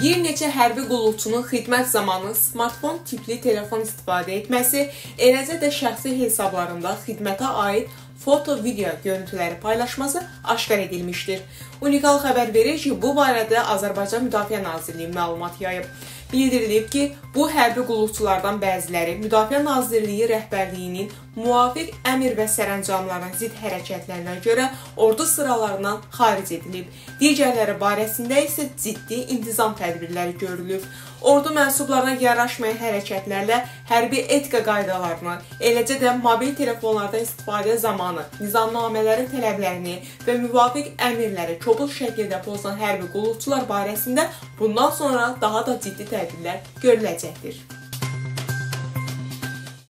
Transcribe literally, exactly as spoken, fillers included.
Bir neçə hərbi qulluqçunun xidmət zamanı smartfon tipli telefon istifadə etməsi, eləcə də şəxsi hesablarında xidmətə aid foto-video görüntüləri paylaşması aşkar edilmişdir. Unikal xəbər verir ki, bu barədə Azərbaycan Müdafiə Nazirliyi məlumat yayıb. Bildirilib ki, bu hərbi qulluqçulardan bəziləri Müdafiə Nazirliyi rəhbərliyinin müvafiq əmir və sərəncamlarına zid hərəkətlərinə görə ordu sıralarından xaric edilib. Digərləri barəsində isə ciddi intizam tədbirləri görülüb. Ordu mənsublarına yaraşmayan hərəkətlərlə hərbi etika qaydalarını, eləcə də mobil telefonlardan istifadə zamanı nizamnamələrin tələblərini və müvafiq əmirləri kobud şəkildə pozan hərbi qulluqçular barəsində bundan sonra daha da ciddi tədbirlər görüləcəkdir.